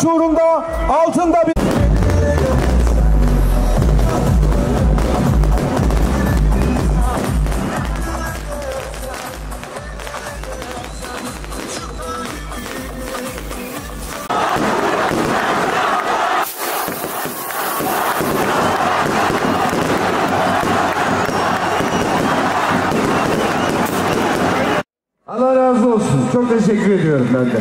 ihtiyaç uğrunda altında bir... Allah razı olsun. Çok teşekkür ediyorum ben de.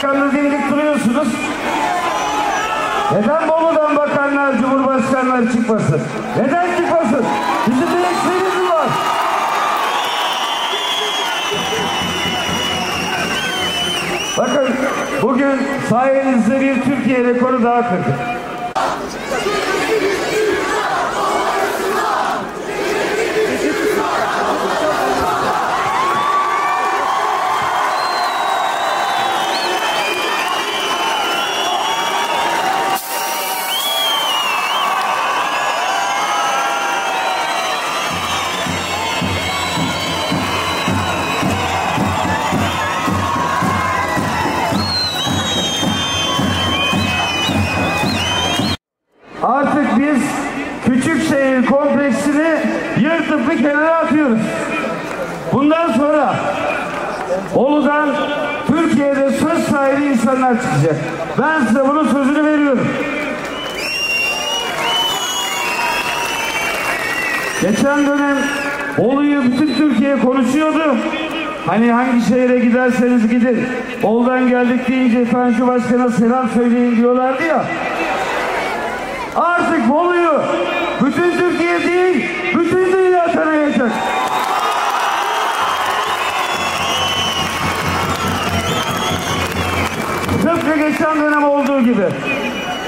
Bakanlığı dimdik duruyorsunuz. Neden Bolu'dan bakanlar, cumhurbaşkanlar çıkmasın? Neden çıkmasın? Bizim bir eksiğimiz var. Bakın bugün sayenizde bir Türkiye rekoru daha kırdık. Artık biz küçük şehir kompleksini yırtıp bir kenara atıyoruz. Bundan sonra Bolu'dan Türkiye'de söz sahibi insanlar çıkacak. Ben size bunun sözünü veriyorum. Geçen dönem Bolu'yu bütün Türkiye konuşuyordu. Hani hangi şehre giderseniz gidin, Bolu'dan geldik deyince efendim şu başkana selam söyleyin diyorlardı ya. Artık Bolu'yu bütün Türkiye değil, bütün dünya tanıyacak. Tıpkı geçen dönem olduğu gibi.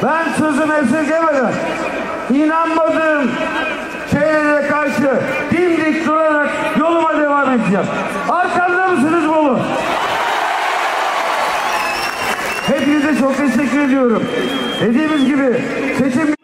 Ben sözümü esirgemeden, inanmadığım şeylere karşı dimdik durarak yoluma devam edeceğim. Arkamda mısınız Bolu? Hepinize çok teşekkür ediyorum. Dediğimiz gibi seçim